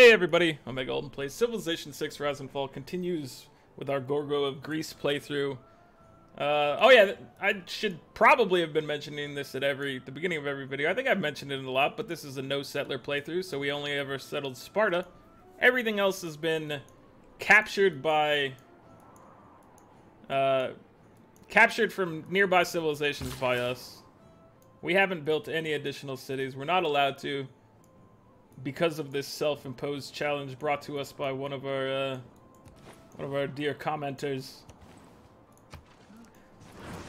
Hey everybody, Omega Alden plays Civilization 6 Rise and Fall, continues with our Gorgo of Greece playthrough. I should probably have been mentioning this at the beginning of every video. I think I've mentioned it a lot, but this is a no-settler playthrough, so we only ever settled Sparta. Everything else has been captured by... captured from nearby civilizations by us. We haven't built any additional cities. We're not allowed to, because of this self-imposed challenge brought to us by one of our dear commenters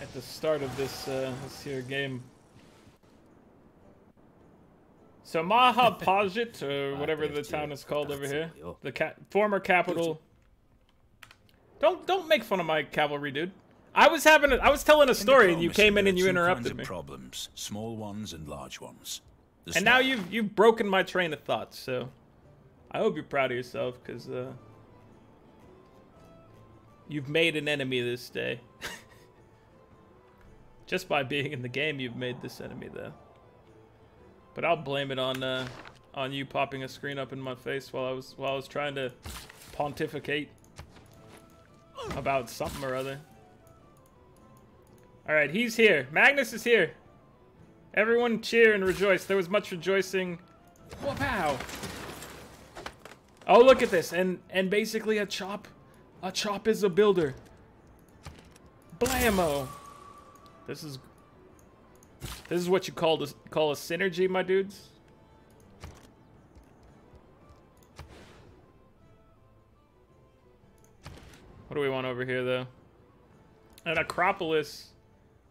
at the start of this here game. So Maha Pajit, or whatever the town is called over here, the former capital. Don't make fun of my cavalry, dude. I was telling a story and you came in and you interrupted me. Problems, small ones and large ones. And now you've broken my train of thought, so I hope you're proud of yourself, because you've made an enemy this day. Just by being in the game, you've made this enemy, though. But I'll blame it on you popping a screen up in my face while I was trying to pontificate about something or other. All right, he's here. Magnus is here. Everyone cheer and rejoice. There was much rejoicing. Wow. Oh, look at this. And basically a chop is a builder. Blammo. This is what you call a synergy, my dudes. What do we want over here, though? An Acropolis.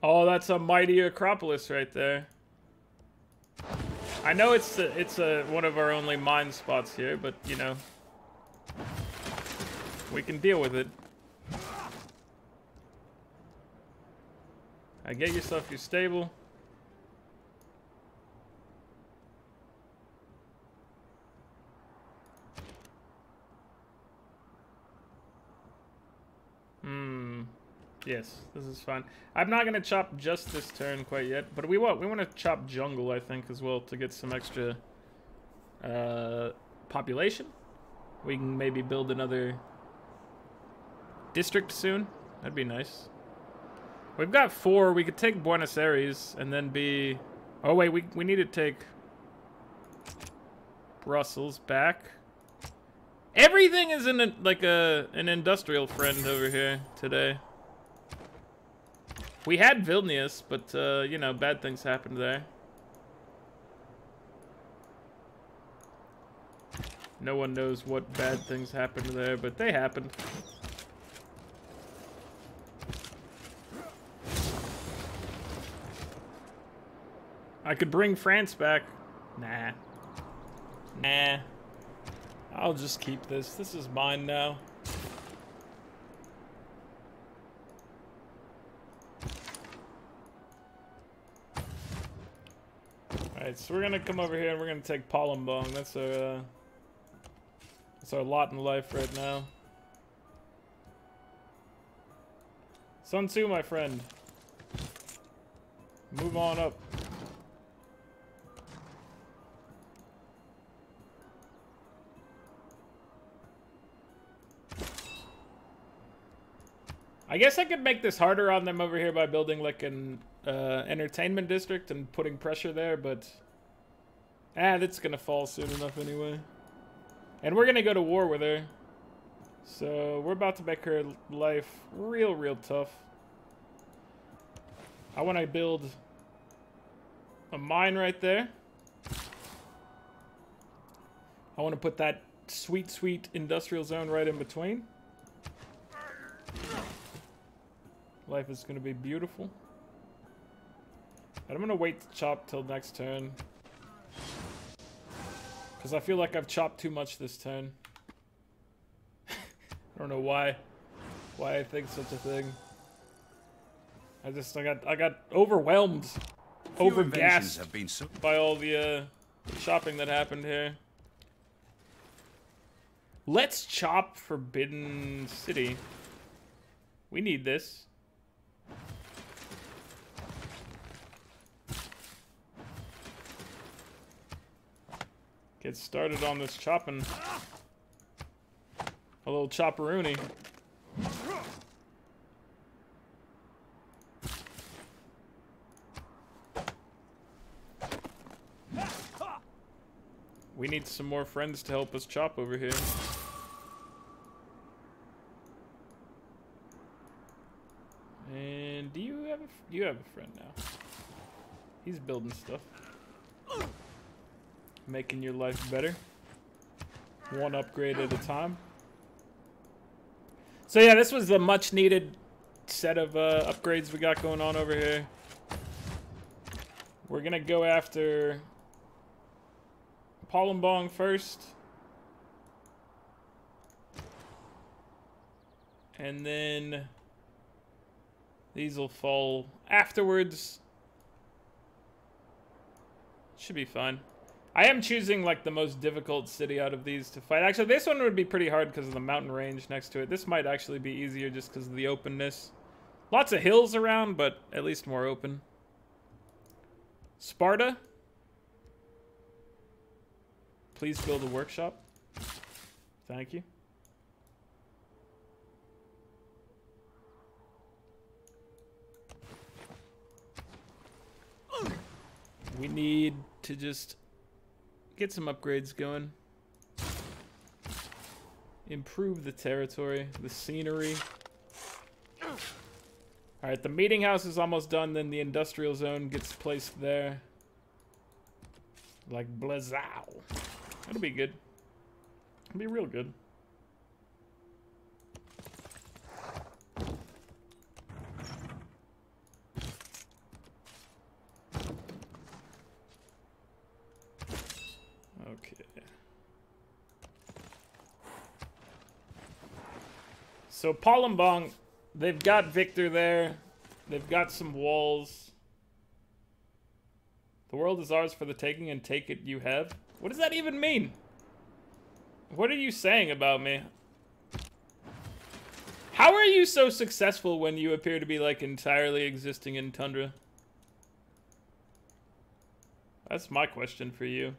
Oh, that's a mighty Acropolis right there. I know it's one of our only mine spots here, but, you know, we can deal with it. Get yourself your stable. Yes, this is fine. I'm not gonna chop just this turn quite yet, but we want to chop jungle, I think, as well, to get some extra population. We can maybe build another district soon. That'd be nice. We've got 4. We could take Buenos Aires and then be... Oh wait, we need to take Brussels back. Everything is like an industrial friend over here today. We had Vilnius, but, you know, bad things happened there. No one knows what bad things happened there, but they happened. I could bring France back. Nah. I'll just keep this. This is mine now. So we're gonna come over here and we're gonna take Palembang. That's our lot in life right now. Sun Tzu, my friend. Move on up. I guess I could make this harder on them over here by building like an entertainment district and putting pressure there, but that's gonna fall soon enough anyway. And we're gonna go to war with her, so we're about to make her life real tough. I want to build a mine right there. I want to put that sweet industrial zone right in between. Life is gonna be beautiful. I'm going to wait to chop till next turn, because I feel like I've chopped too much this turn. I don't know why I think such a thing. I got overwhelmed, overgassed by all the chopping that happened here. Let's chop Forbidden City. We need this. Get started on this chopping. A little chopperoonie. We need some more friends to help us chop over here. And do you have a friend now? He's building stuff. Making your life better. One upgrade at a time. So yeah, this was the much needed set of upgrades we got going on over here. We're gonna go after Palembang first. And then these will fall afterwards. Should be fun. I am choosing like the most difficult city out of these to fight. Actually, this one would be pretty hard because of the mountain range next to it. This might actually be easier just because of the openness. Lots of hills around, but at least more open. Sparta. Please build a workshop. Thank you. We need to just get some upgrades going. Improve the territory, the scenery. Alright, the meeting house is almost done. Then the industrial zone gets placed there. Like Blazow. That'll be good. It'll be real good. So Palembang, they've got Victor there. They've got some walls. The world is ours for the taking, and take it you have. What does that even mean? What are you saying about me? How are you so successful when you appear to be like entirely existing in Tundra? That's my question for you.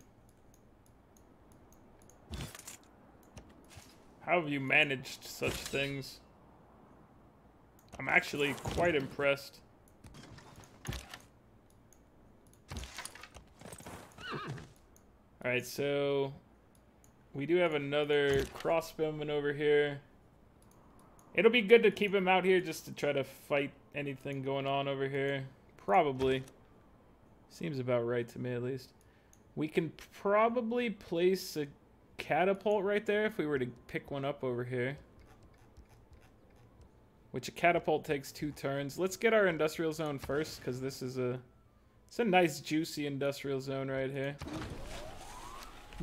How have you managed such things? I'm actually quite impressed. Alright, so we do have another crossbowman over here. It'll be good to keep him out here just to try to fight anything going on over here. Probably. Seems about right to me, at least. We can probably place a catapult right there if we were to pick one up over here, which a catapult takes 2 turns. Let's get our industrial zone first, because this is a nice juicy industrial zone right here,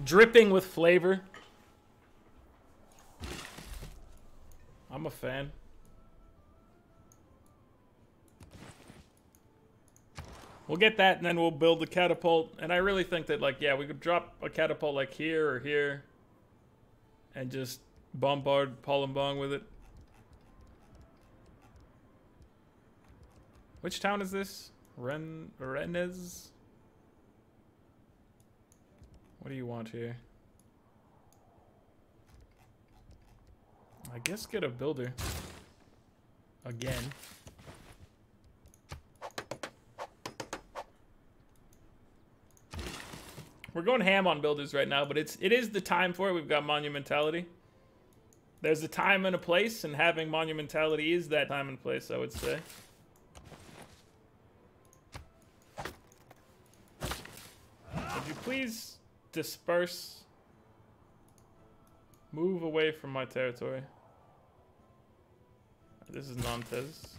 dripping with flavor. I'm a fan. We'll get that, and then we'll build the catapult. And I really think that, like, yeah, we could drop a catapult, like, here or here. And just bombard Palembang with it. Which town is this? Rennes? What do you want here? I guess get a builder. Again. We're going ham on builders right now, but it is the time for it. We've got monumentality. There's a time and a place, and having monumentality is that time and place, I would say. Would you please disperse? Move away from my territory. This is Nantes.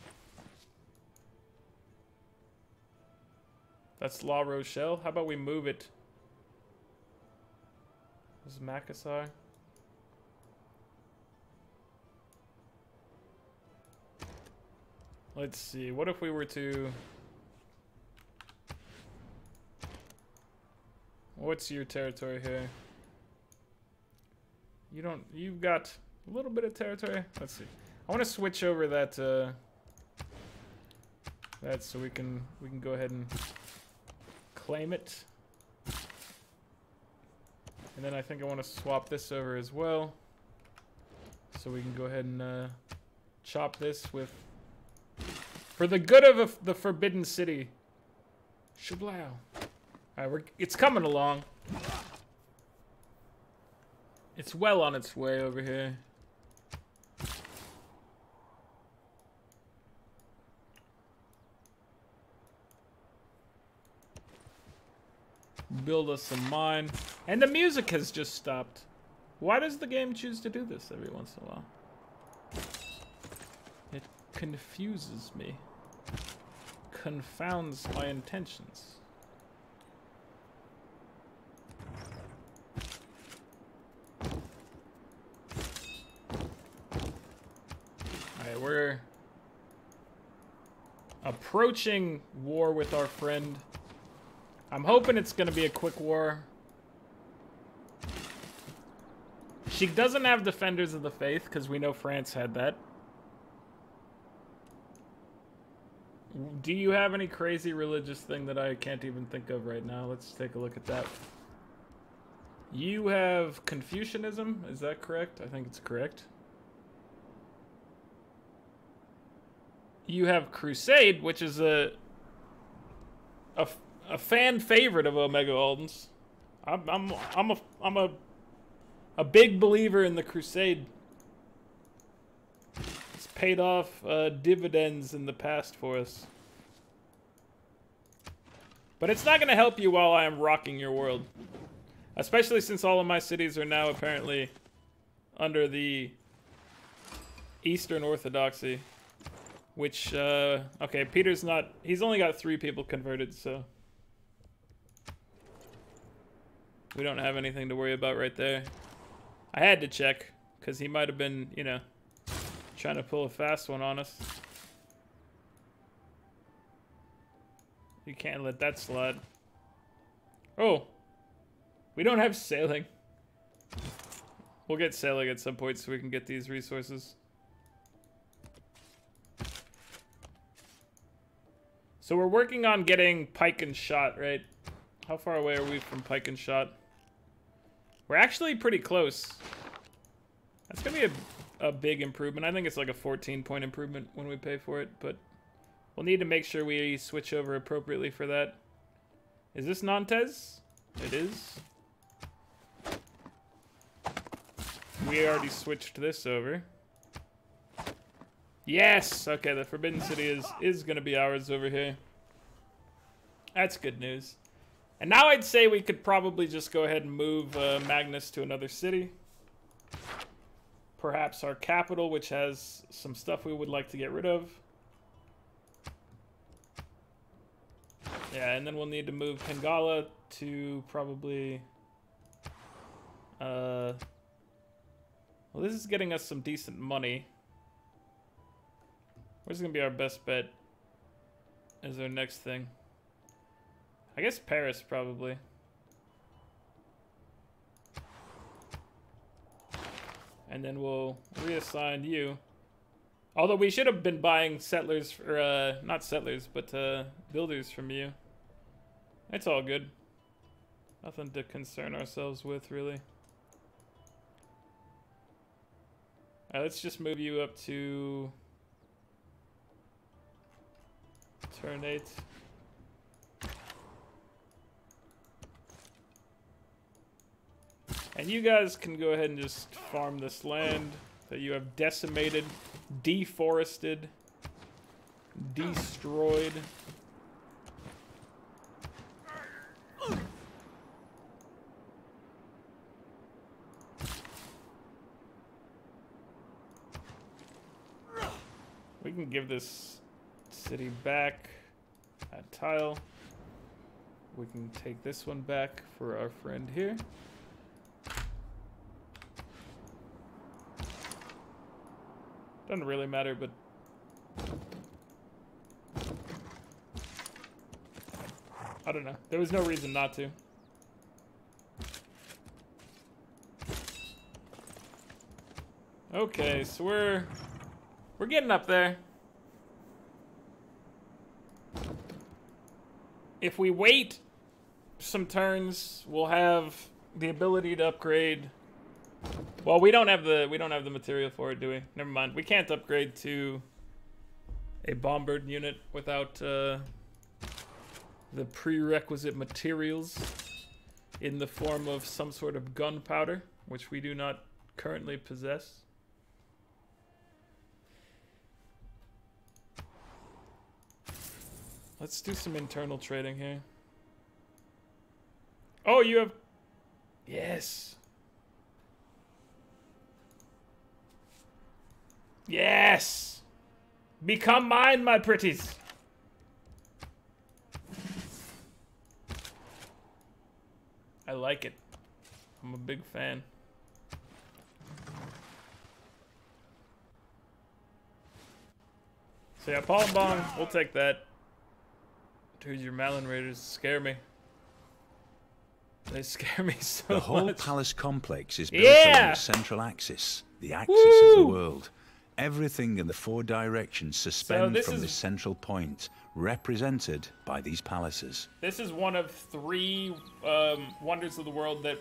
That's La Rochelle. How about we move it? This is Makassar. Let's see. What if we were to... What's your territory here? You don't... You've got a little bit of territory. Let's see. I want to switch over that... that so we can go ahead and claim it. And then I think I want to swap this over as well. So we can go ahead and chop this with... For the good of the Forbidden City. Shablow. Alright, it's coming along. It's well on its way over here. Build us a mine. And the music has just stopped. Why does the game choose to do this every once in a while? It confuses me. Confounds my intentions. Alright, we're approaching war with our friend. I'm hoping it's going to be a quick war. She doesn't have Defenders of the Faith, because we know France had that. Do you have any crazy religious thing that I can't even think of right now? Let's take a look at that. You have Confucianism, is that correct? I think it's correct. You have Crusade, which is a fan favorite of Omega Alden's. I'm a big believer in the Crusade. It's paid off dividends in the past for us. But it's not going to help you while I am rocking your world, especially since all of my cities are now apparently under the Eastern Orthodoxy, which okay, Peter's not. He's only got 3 people converted, so. We don't have anything to worry about right there. I had to check, because he might have been, you know, trying to pull a fast one on us. You can't let that slide. Oh! We don't have sailing. We'll get sailing at some point so we can get these resources. So we're working on getting Pike and Shot, right? How far away are we from Pike and Shot? We're actually pretty close. That's going to be a big improvement. I think it's like a 14-point improvement when we pay for it, but we'll need to make sure we switch over appropriately for that. Is this Nantes? It is. We already switched this over. Yes! Okay, the Forbidden City is going to be ours over here. That's good news. And now I'd say we could probably just go ahead and move Magnus to another city. Perhaps our capital, which has some stuff we would like to get rid of. Yeah, and then we'll need to move Pingala to probably... well, this is getting us some decent money. Where's going to be our best bet as our next thing? I guess Paris, probably. And then we'll reassign you. Although we should have been buying settlers, or not settlers, but builders from you. It's all good. Nothing to concern ourselves with, really. Alright, let's just move you up to... Turn 8. And you guys can go ahead and just farm this land that you have decimated, deforested, destroyed. We can give this city back at tile. We can take this one back for our friend here. Doesn't really matter, but... I don't know. There was no reason not to. Okay, so we're getting up there. If we wait some turns, we'll have the ability to upgrade. Well, we don't have the material for it, do we? Never mind. We can't upgrade to a bombard unit without the prerequisite materials in the form of some sort of gunpowder, which we do not currently possess. Let's do some internal trading here. Oh, you have... Yes. Yes! Become mine, my pretties! I like it. I'm a big fan. So yeah, Palembang, we'll take that. Dude, your Malin Raiders scare me. They scare me so much. The whole palace complex is built along the central axis, the axis of the world. Everything in the four directions suspends from the central point, represented by these palaces. This is one of three wonders of the world that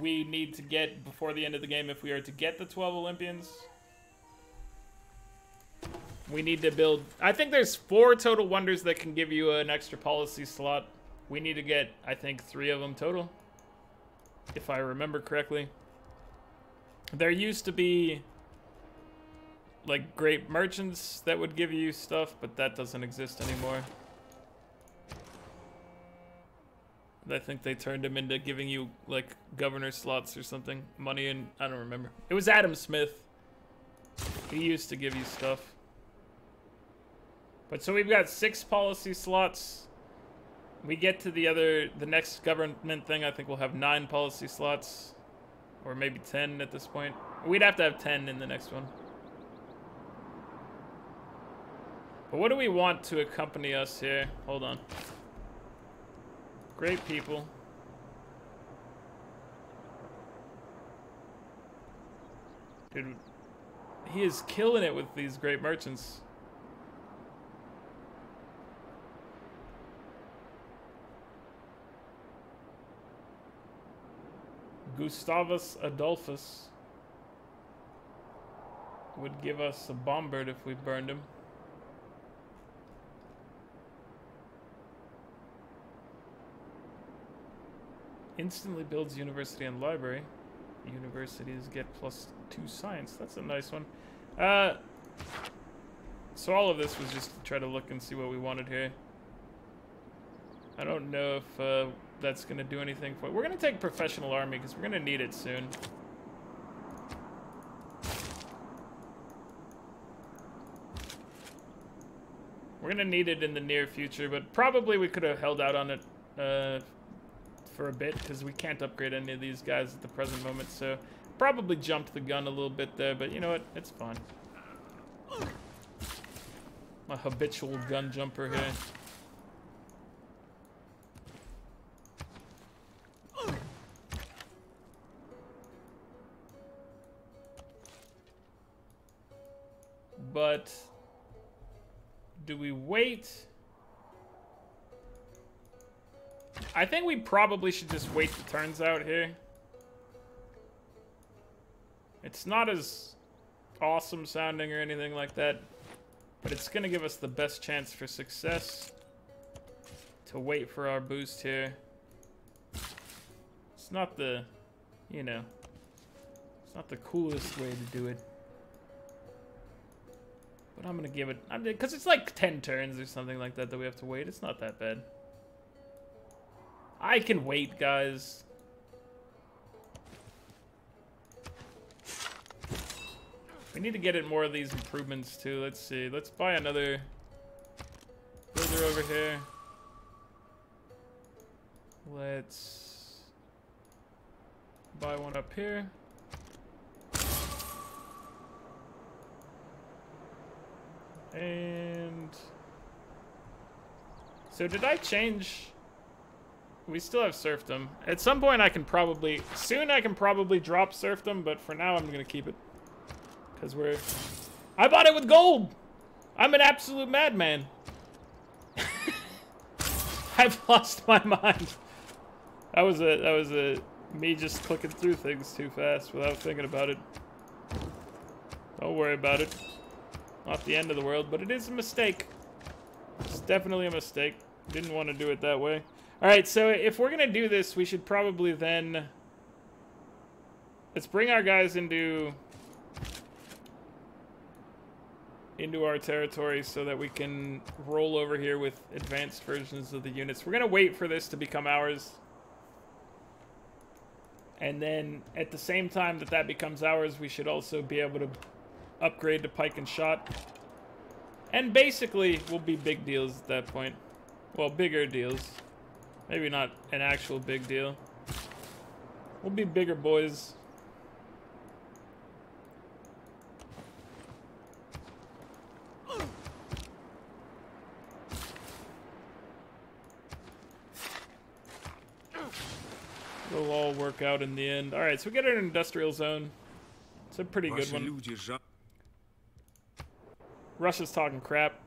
we need to get before the end of the game. If we are to get the 12 Olympians, we need to build... I think there's 4 total wonders that can give you an extra policy slot. We need to get, I think, 3 of them total, if I remember correctly. There used to be... like great merchants that would give you stuff, but that doesn't exist anymore. I think they turned him into giving you like governor slots or something, money, and I don't remember. It was Adam Smith. He used to give you stuff. But so we've got 6 policy slots. We get to the next government thing, I think we'll have 9 policy slots, or maybe 10 at this point. We'd have to have 10 in the next one. But what do we want to accompany us here? Hold on. Great people. Dude, he is killing it with these great merchants. Gustavus Adolphus would give us a bombard if we burned him. Instantly builds university and library. Universities get +2 science. That's a nice one. So all of this was just to try to look and see what we wanted here. I don't know if that's going to do anything for it. We're going to take professional army because we're going to need it soon. We're going to need it in the near future, but probably we could have held out on it for a bit, because we can't upgrade any of these guys at the present moment, so probably jumped the gun a little bit there, but you know what, it's fine. My habitual gun jumper here. But do we wait? I think we probably should just wait the turns out here. It's not as awesome sounding or anything like that, but it's going to give us the best chance for success to wait for our boost here. It's not the, you know, it's not the coolest way to do it. But I'm going to give it, because it's like 10 turns or something like that that we have to wait. It's not that bad. I can wait, guys. We need to get in more of these improvements, too. Let's see. Let's buy another builder over here. Let's buy one up here. And... so did I change... we still have serfdom. At some point I can probably... soon I can probably drop serfdom, but for now I'm going to keep it. Because we're... I bought it with gold! I'm an absolute madman. I've lost my mind. That was a me just clicking through things too fast without thinking about it. Don't worry about it. Not the end of the world, but it is a mistake. It's definitely a mistake. Didn't want to do it that way. Alright, so if we're going to do this, we should probably then... Let's bring our guys into our territory so that we can roll over here with advanced versions of the units. We're going to wait for this to become ours. And then at the same time that becomes ours, we should also be able to upgrade to Pike and Shot. And basically, we'll be big deals at that point. Well, bigger deals. Maybe not an actual big deal. We'll be bigger boys. It'll all work out in the end. Alright, so we get an industrial zone. It's a pretty good one. Russia's talking crap.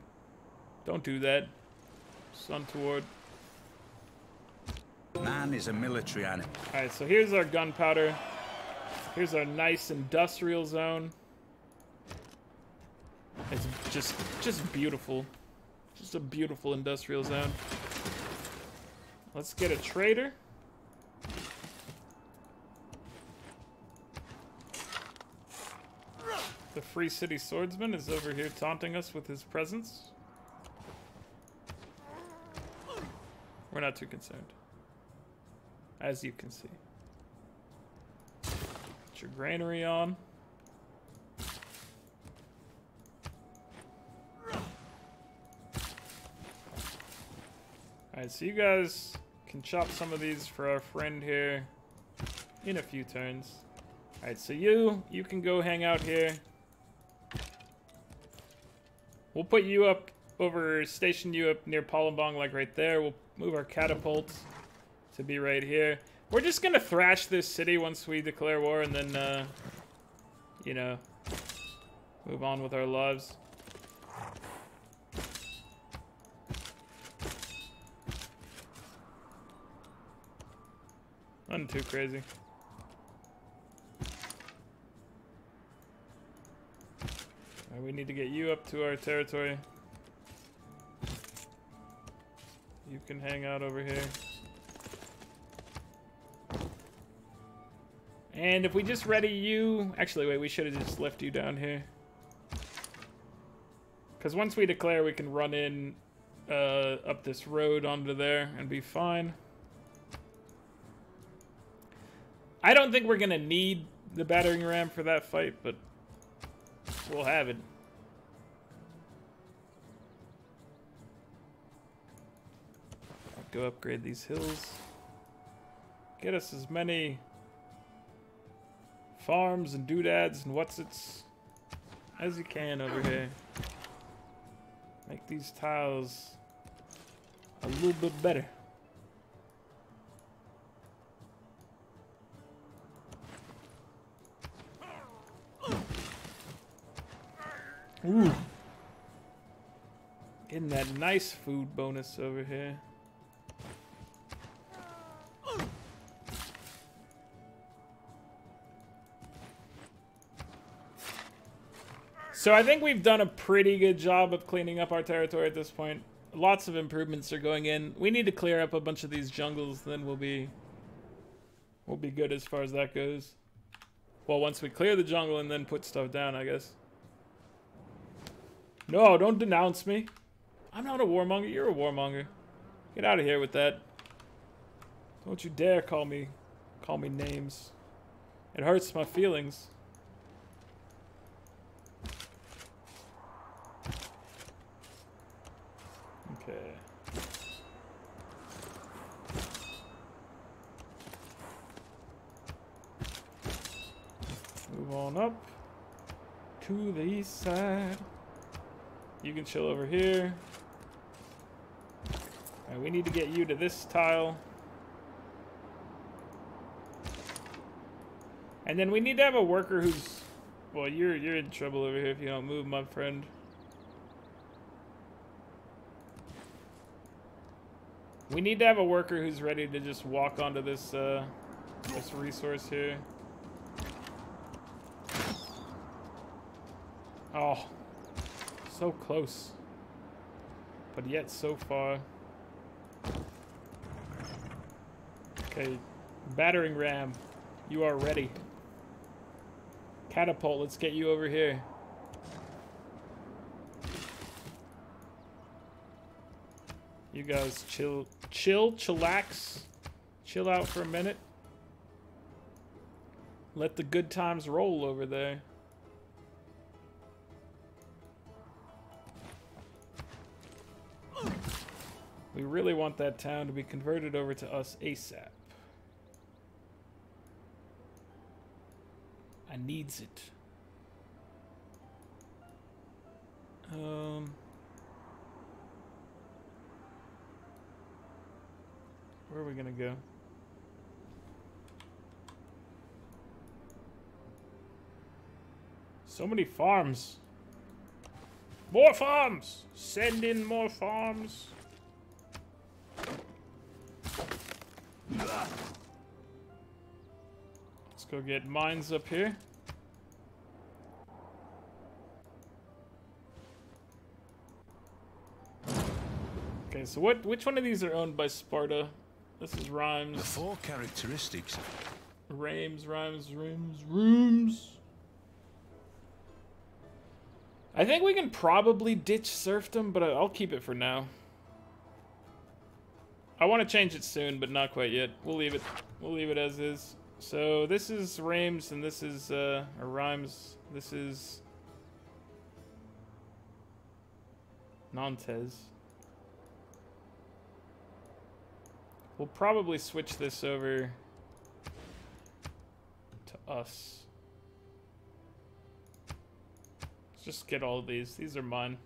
Don't do that. It's untoward. Man is a military animal. Alright, so here's our gunpowder. Here's our nice industrial zone. It's just beautiful. Just a beautiful industrial zone. Let's get a trader. The Free City Swordsman is over here taunting us with his presence. We're not too concerned. As you can see. Put your granary on. Alright, so you guys can chop some of these for our friend here in a few turns. Alright, so you can go hang out here. We'll put you up over, station you up near Palembang, like right there. We'll move our catapults to be right here. We're just going to thrash this city once we declare war and then, you know, move on with our lives. Nothing too crazy. We need to get you up to our territory. You can hang out over here. And if we just ready you... Actually, wait, we should have just left you down here. Because once we declare, we can run in up this road onto there and be fine. I don't think we're going to need the battering ram for that fight, but we'll have it. Go upgrade these hills. Get us as many farms and doodads and whatsits as you can over here. Make these tiles a little bit better. Ooh. Getting that nice food bonus over here. So I think we've done a pretty good job of cleaning up our territory at this point. Lots of improvements are going in. We need to clear up a bunch of these jungles, then we'll be good as far as that goes. Well, once we clear the jungle and then put stuff down, I guess. No, don't denounce me. I'm not a warmonger. You're a warmonger. Get out of here with that. Don't you dare call me names. It hurts my feelings. Okay. Move on up to the east side. You can chill over here. All right, we need to get you to this tile. And then we need to have a worker who's... Well, you're in trouble over here if you don't move, my friend. We need to have a worker who's ready to just walk onto this This resource here. Oh, so close, but yet so far. Okay, battering ram, you are ready. Catapult, let's get you over here. You guys chill out for a minute. Let the good times roll over there. We really want that town to be converted over to us ASAP. I needs it. Where are we gonna go? So many farms. More farms! Send in more farms. Let's go get mines up here. Okay, so which one of these are owned by Sparta? This is Rheims. The four characteristics. Rheims. I think we can probably ditch serfdom, but I'll keep it for now. I want to change it soon, but not quite yet. We'll leave it. We'll leave it as is. So this is Rheims, and this is Rheims. This is Nantes. We'll probably switch this over to us. Let's just get all of these. These are mine.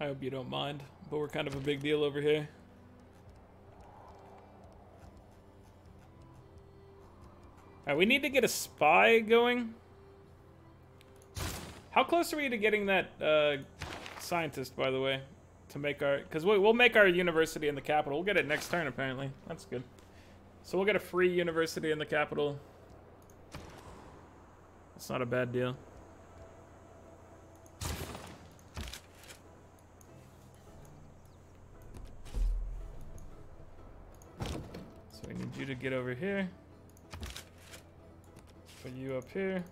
I hope you don't mind, but we're kind of a big deal over here. Alright, we need to get a spy going. How close are we to getting that scientist, by the way? To make our... Because we'll make our university in the capital. We'll get it next turn, apparently. That's good. So we'll get a free university in the capital. That's not a bad deal. I need you to get over here. Put you up here.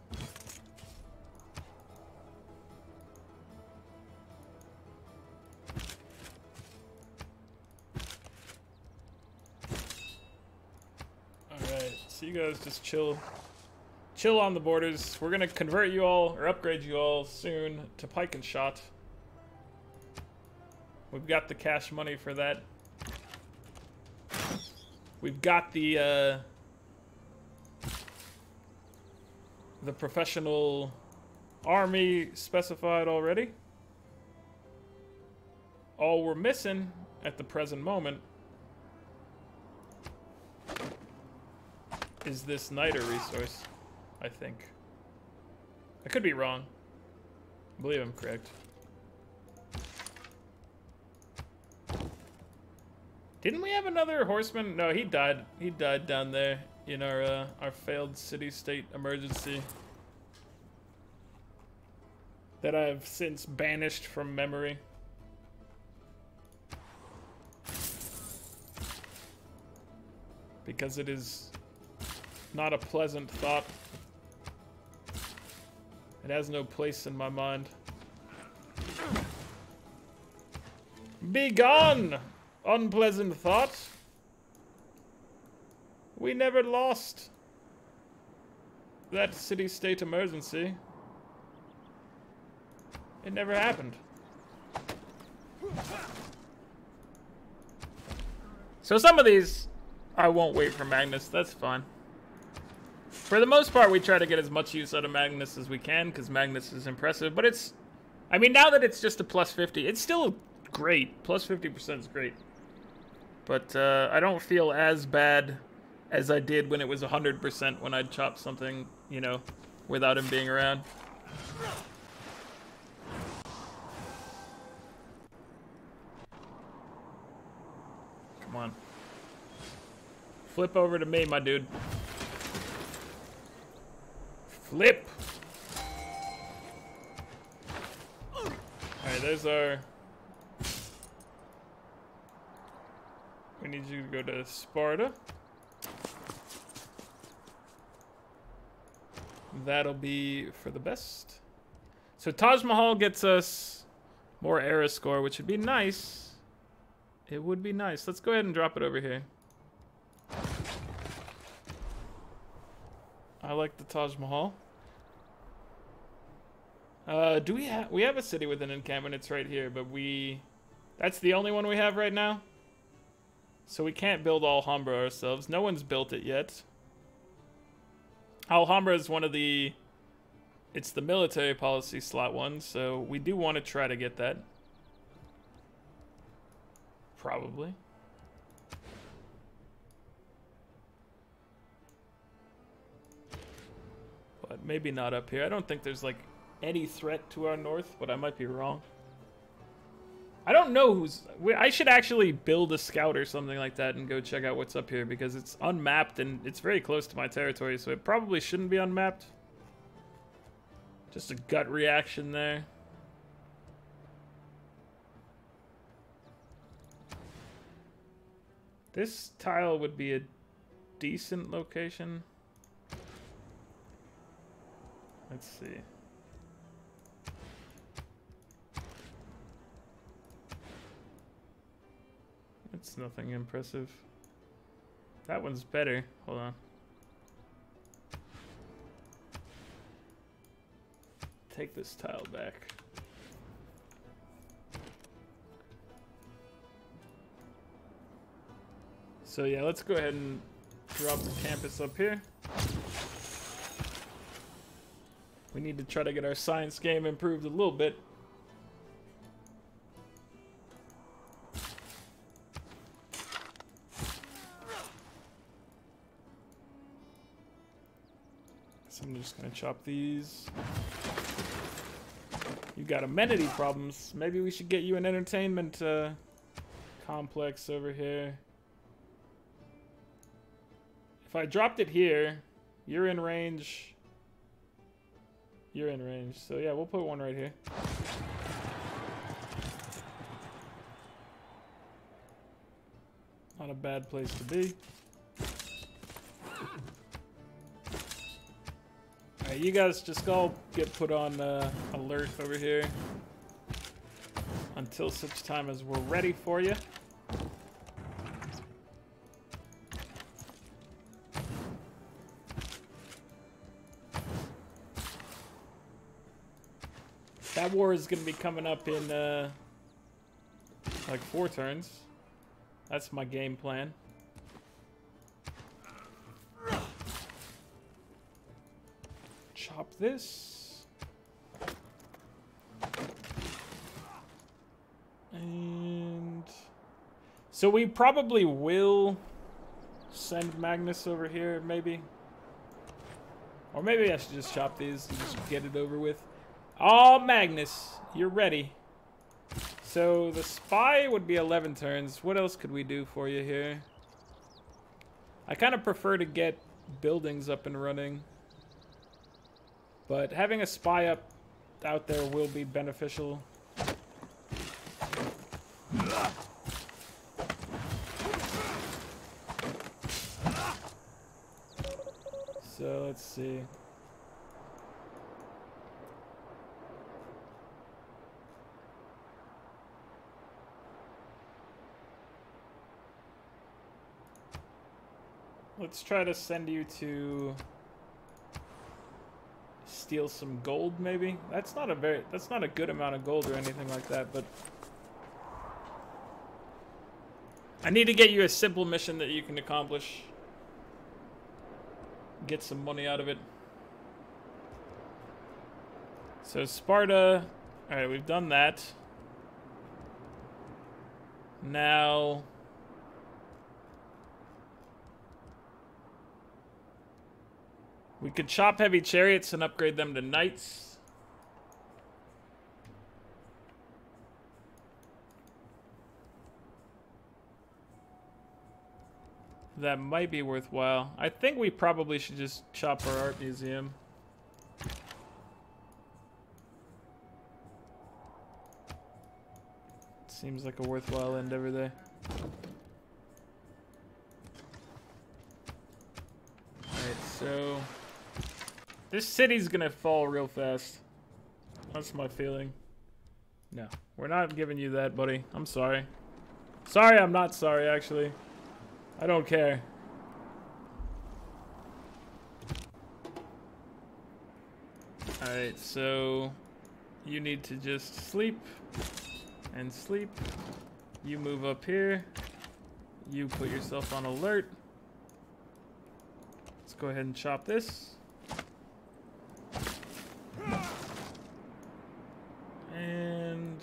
Alright, so you guys just chill. Chill on the borders. We're gonna convert you all, or upgrade you all soon to Pike and Shot. We've got the cash money for that. We've got the professional army specified already. All we're missing at the present moment is this niter resource, I think. I could be wrong. I believe I'm correct. Didn't we have another horseman? No, he died. He died down there in our failed city-state emergency that I've since banished from memory. Because it is not a pleasant thought. It has no place in my mind. Be gone! Unpleasant thought. We never lost that city-state emergency. It never happened. So some of these I won't wait for Magnus, that's fine. For the most part, we try to get as much use out of Magnus as we can, because Magnus is impressive, but it's... I mean, now that it's just a plus 50, it's still great. Plus 50% is great. But I don't feel as bad as I did when it was 100% when I'd chop something, you know, without him being around. Come on. Flip over to me, my dude. Flip! Alright, there's our... We need you to go to Sparta. That'll be for the best. So Taj Mahal gets us more era score, which would be nice. It would be nice. Let's go ahead and drop it over here. I like the Taj Mahal. Do we have a city with an encampment? It's right here, but that's the only one we have right now. So we can't build Alhambra ourselves. No one's built it yet. Alhambra is one of the... It's the military policy slot one, so we do want to try to get that. Probably. But maybe not up here. I don't think there's, like, any threat to our north, but I might be wrong. I don't know who's... I should actually build a scout or something like that and go check out what's up here, because it's unmapped and it's very close to my territory, so it probably shouldn't be unmapped. Just a gut reaction there. This tile would be a decent location. Let's see. It's nothing impressive. That one's better. Hold on. Take this tile back. So yeah, let's go ahead and drop the campus up here. We need to try to get our science game improved a little bit. So I'm just gonna chop these. You got amenity problems. Maybe we should get you an entertainment complex over here. If I dropped it here, you're in range. You're in range. So yeah, we'll put one right here. Not a bad place to be. You guys just all get put on alert over here until such time as we're ready for you. That war is going to be coming up in like 4 turns. That's my game plan. Chop this. And so we probably will send Magnus over here, maybe. Or maybe I should just chop these and just get it over with. Oh, Magnus, you're ready. So the spy would be 11 turns. What else could we do for you here? I kind of prefer to get buildings up and running. But having a spy up out there will be beneficial. So let's see. Let's try to send you to... Steal some gold, maybe. That's not a good amount of gold or anything like that, but I need to get you a simple mission that you can accomplish. Get some money out of it. So Sparta, all right, we've done that. Now we could chop heavy chariots and upgrade them to knights. that might be worthwhile. I think we probably should just chop our art museum. Seems like a worthwhile endeavor there. Alright, so... this city's gonna fall real fast. That's my feeling. No, we're not giving you that, buddy. I'm sorry. Sorry, I'm not sorry, actually. I don't care. Alright, so... you need to just sleep. And sleep. You move up here. You put yourself on alert. Let's go ahead and chop this. And...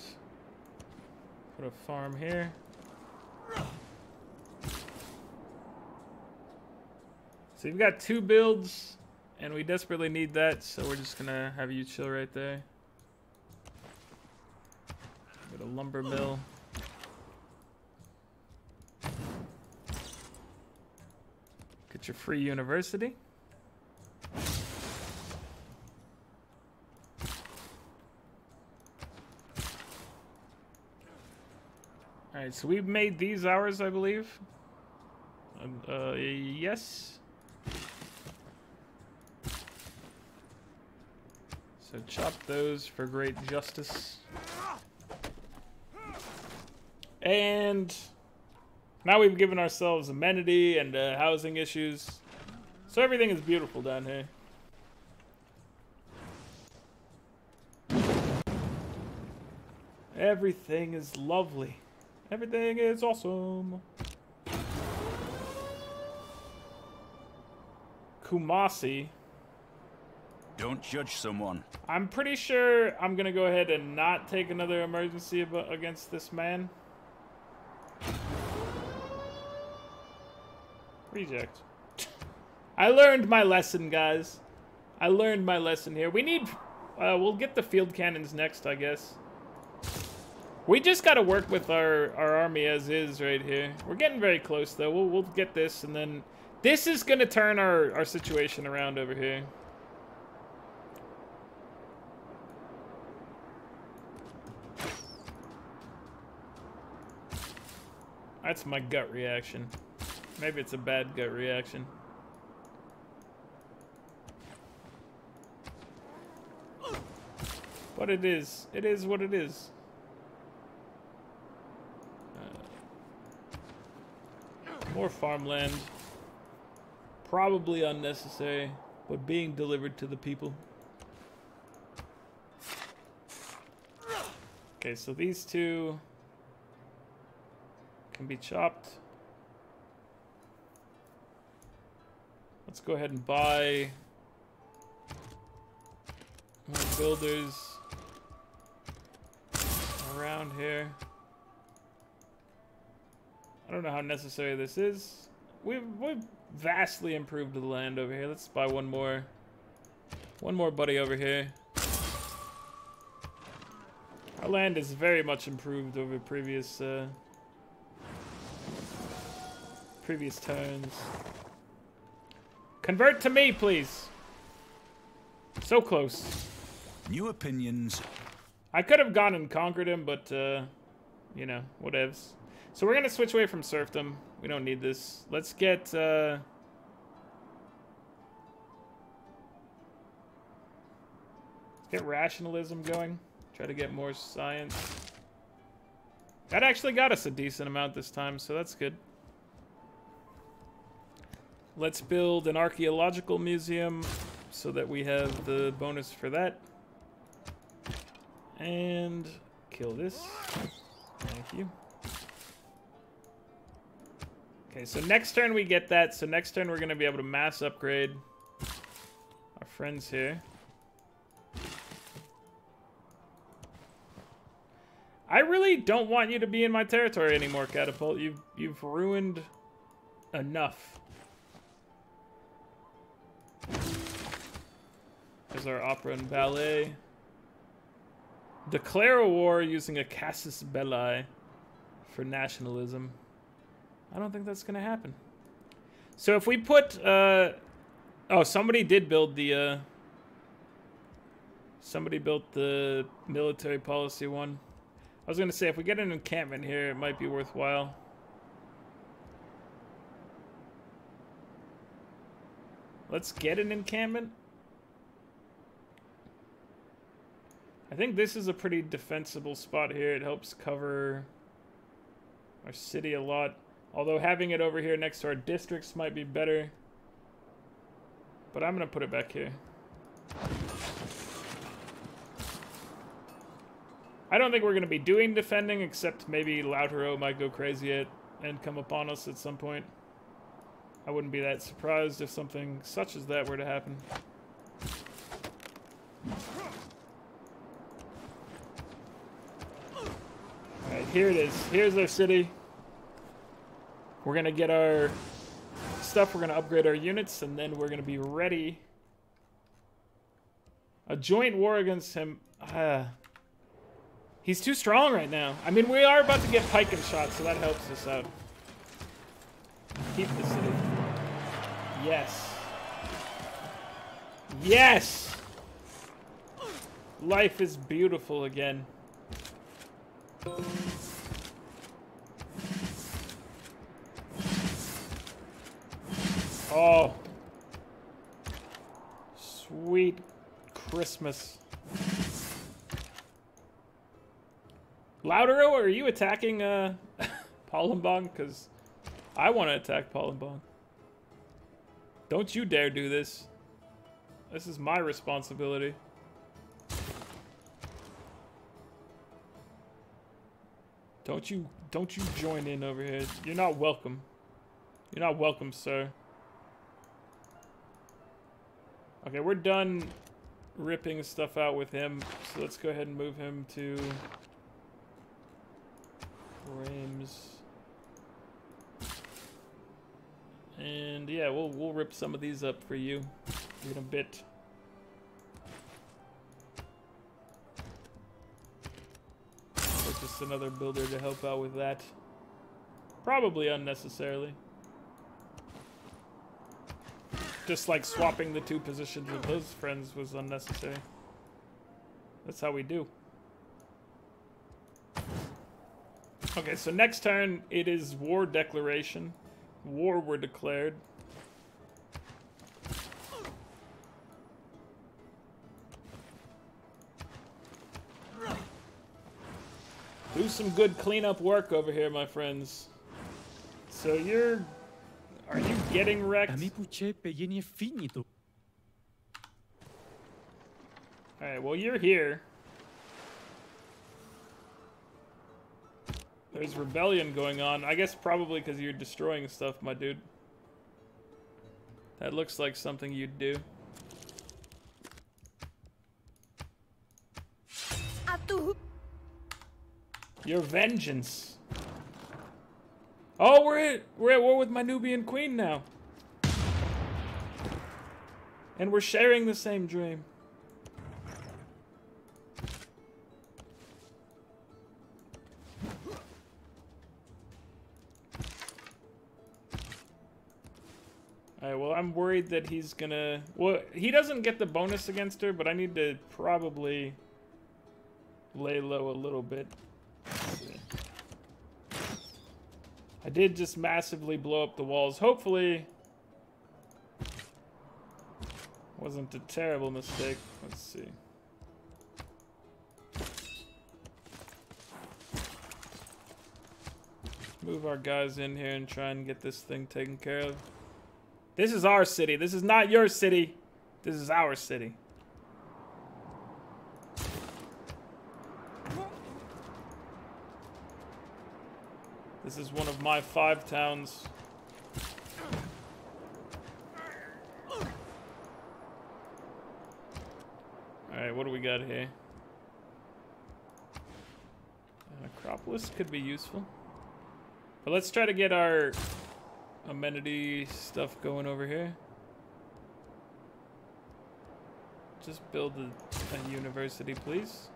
put a farm here. So you've got two builds, and we desperately need that, so we're just gonna have you chill right there. Get a lumber mill. Get your free university. Alright, so we've made these ours, I believe. Yes. So chop those for great justice. And now we've given ourselves amenity and housing issues. So everything is beautiful down here. Everything is lovely. Everything is awesome. Kumasi. Don't judge someone. I'm pretty sure I'm gonna go ahead and not take another emergency against this man. Reject. I learned my lesson, guys. I learned my lesson here. We need... we'll get the field cannons next, I guess. We just gotta work with our army as is right here. We're getting very close, though. We'll get this, and then... this is gonna turn our situation around over here. That's my gut reaction. Maybe it's a bad gut reaction. But it is. It is what it is. More farmland. Probably unnecessary, but being delivered to the people. Okay, so these two can be chopped. Let's go ahead and buy more builders around here. I don't know how necessary this is. We've vastly improved the land over here. Let's buy one more buddy over here. Our land is very much improved over previous turns. Convert to me, please. So close. New opinions. I could have gone and conquered him, but, you know, whatevs. So we're going to switch away from serfdom. We don't need this. Let's get, get rationalism going. Try to get more science. That actually got us a decent amount this time, so that's good. Let's build an archaeological museum so that we have the bonus for that. And kill this. Thank you. Okay, so next turn we get that. So next turn we're going to be able to mass upgrade our friends here. I really don't want you to be in my territory anymore, Catapult. You've ruined enough. There's our opera and ballet. Declare a war using a casus belli for nationalism. I don't think that's going to happen. So if we put, oh, somebody did build the, somebody built the military policy one. I was going to say, if we get an encampment here, it might be worthwhile. Let's get an encampment. I think this is a pretty defensible spot here. It helps cover our city a lot. Although having it over here next to our districts might be better. But I'm going to put it back here. I don't think we're going to be doing defending, except maybe Lautaro might go crazy and come upon us at some point. I wouldn't be that surprised if something such as that were to happen. Alright, here it is. Here's our city. We're going to get our stuff, we're going to upgrade our units, and then we're going to be ready. A joint war against him. He's too strong right now. I mean, we are about to get Pike and Shot, so that helps us out. Keep the city. Yes. Yes! Life is beautiful again. Oh, sweet Christmas. Lautaro, are you attacking Palembang? Because I want to attack Palembang. Don't you dare do this. This is my responsibility. Don't you join in over here. You're not welcome. You're not welcome, sir. Okay, we're done ripping stuff out with him, so let's go ahead and move him to Rheims. And yeah, we'll rip some of these up for you in a bit. Or just another builder to help out with that. Probably unnecessarily. Just like swapping the two positions with those friends was unnecessary. That's how we do. Okay, so next turn it is war declaration. War were declared. Do some good cleanup work over here, my friends. So you're... Are you getting wrecked? Alright, well, you're here. There's rebellion going on. I guess probably because you're destroying stuff, my dude. That looks like something you'd do. Your vengeance. Oh, we're at war with my Nubian queen now. And we're sharing the same dream. Alright, well, I'm worried that he's gonna... Well, he doesn't get the bonus against her, but I need to probably lay low a little bit. I did just massively blow up the walls. Hopefully, wasn't a terrible mistake. Let's see. Move our guys in here and try and get this thing taken care of. This is our city. This is not your city. This is our city. This is one of my 5 towns. Alright, what do we got here? An Acropolis could be useful. But let's try to get our amenity stuff going over here. Just build a university, please.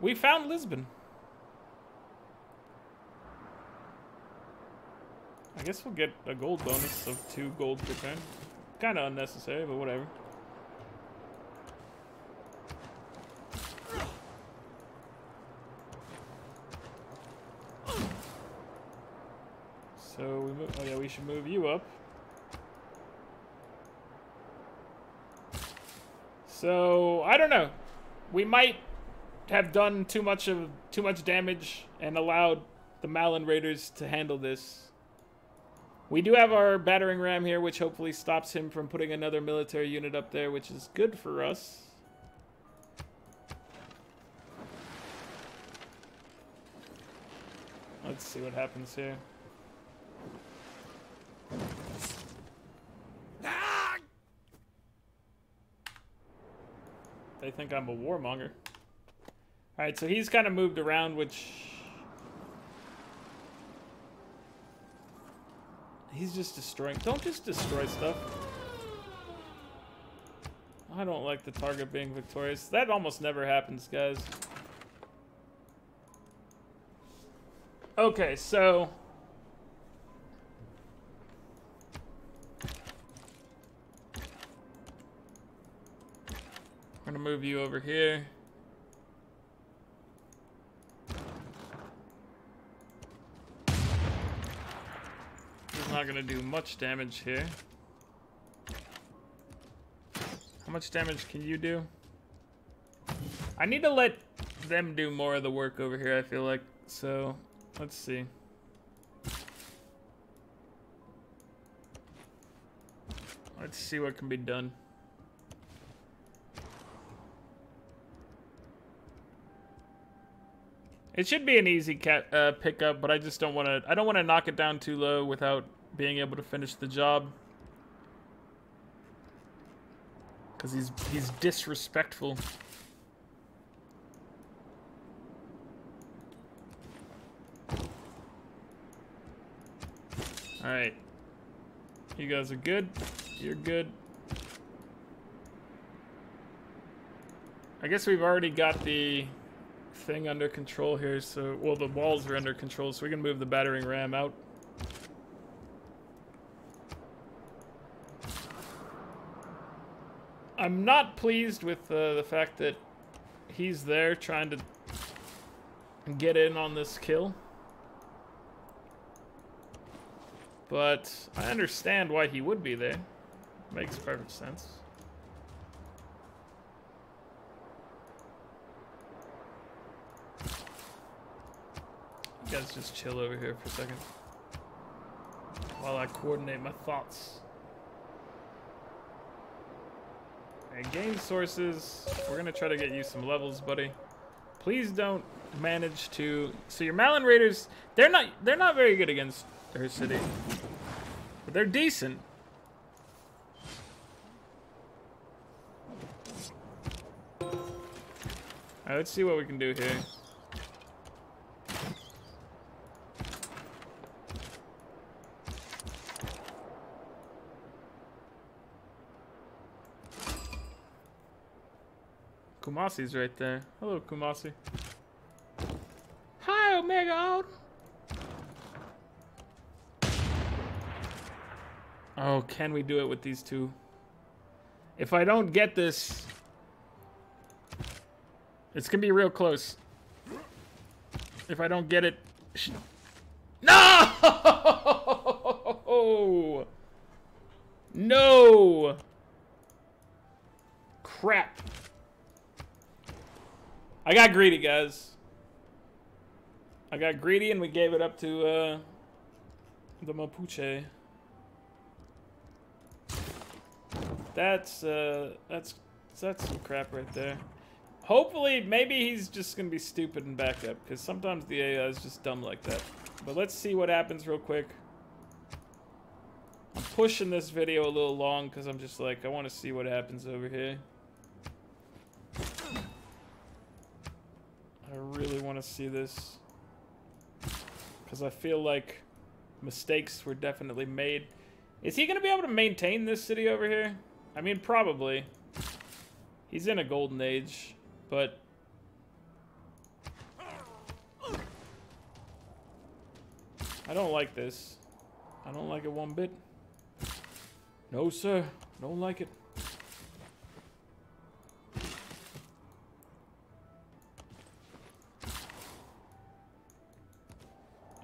We found Lisbon. I guess we'll get a gold bonus of 2 gold per turn. Kind of unnecessary, but whatever. So we move, oh yeah, we should move you up. So I don't know. We might have done too much damage and allowed the Malin Raiders to handle this. We do have our battering ram here, which hopefully stops him from putting another military unit up there, which is good for us. Let's see what happens here. They think I'm a warmonger. Alright, so he's kind of moved around, which... He's just destroying. Don't just destroy stuff. I don't like the target being victorious. That almost never happens, guys. Okay, so... I'm gonna move you over here. He's not gonna do much damage here. How much damage can you do? I need to let them do more of the work over here, I feel like. So, let's see. Let's see what can be done. It should be an easy pickup, but I just don't want to. I don't want to knock it down too low without being able to finish the job. Because he's disrespectful. All right, you guys are good. You're good. I guess we've already got the thing under control here, so well the walls are under control, so we can move the battering ram out. I'm not pleased with the fact that he's there trying to get in on this kill, but I understand why he would be there. Makes perfect sense. Guys, just chill over here for a second while I coordinate my thoughts. And game sources, we're gonna try to get you some levels, buddy. Please don't manage to. So your Malin Raiders, they're not very good against her city, but they're decent. All right, let's see what we can do here. Kumasi's right there. Hello, Kumasi. Hi, Omega Alden. Oh, can we do it with these two? If I don't get this, it's gonna be real close. If I don't get it, no, no, crap. I got greedy, guys. I got greedy and we gave it up to the Mapuche. That's some crap right there. Hopefully, maybe he's just gonna be stupid and back up, because sometimes the AI is just dumb like that. But let's see what happens real quick. I'm pushing this video a little long because I'm just like, I want to see what happens over here. I really want to see this, because I feel like mistakes were definitely made. Is he going to be able to maintain this city over here? I mean, probably. He's in a golden age, but... I don't like this. I don't like it one bit. No, sir. Don't like it.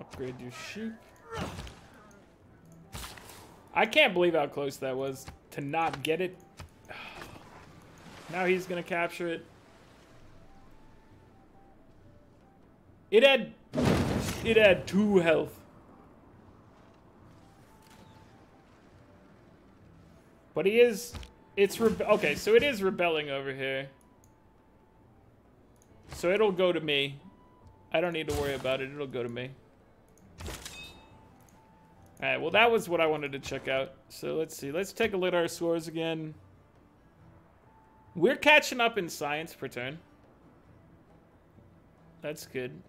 Upgrade your sheep. I can't believe how close that was to not get it. Now he's gonna capture it. It had 2 health. But he is... okay, so it is rebelling over here. So it'll go to me. I don't need to worry about it. It'll go to me. Alright, well that was what I wanted to check out. So let's see. Let's take a look at our scores again. We're catching up in science per turn. That's good.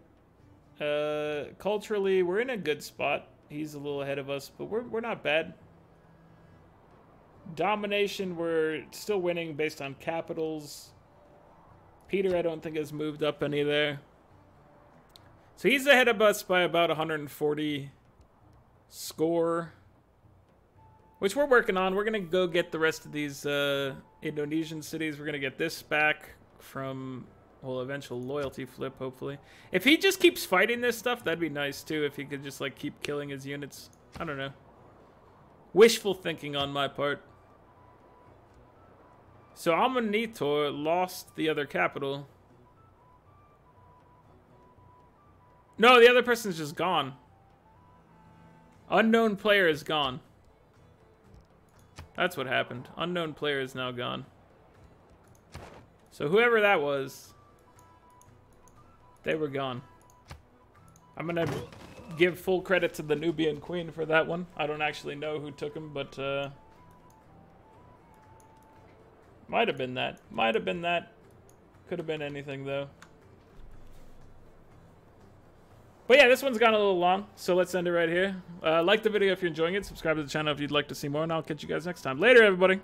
Culturally, we're in a good spot. He's a little ahead of us, but we're not bad. Domination, we're still winning based on capitals. Peter, I don't think has moved up any there. So he's ahead of us by about 140 score, which we're working on. We're gonna go get the rest of these Indonesian cities. We're gonna get this back from... well, eventual loyalty flip, hopefully. If he just keeps fighting this stuff, that'd be nice, too. If he could just, like, keep killing his units. I don't know. Wishful thinking on my part. So, Amonitor lost the other capital. No, the other person's just gone. Unknown player is gone. That's what happened. Unknown player is now gone. So, whoever that was... they were gone. I'm gonna give full credit to the Nubian queen for that one. I don't actually know who took him, but might have been that. Might have been that. Could have been anything, though. But yeah, this one's gone a little long, so let's end it right here. Like the video if you're enjoying it. Subscribe to the channel if you'd like to see more, and I'll catch you guys next time. Later, everybody!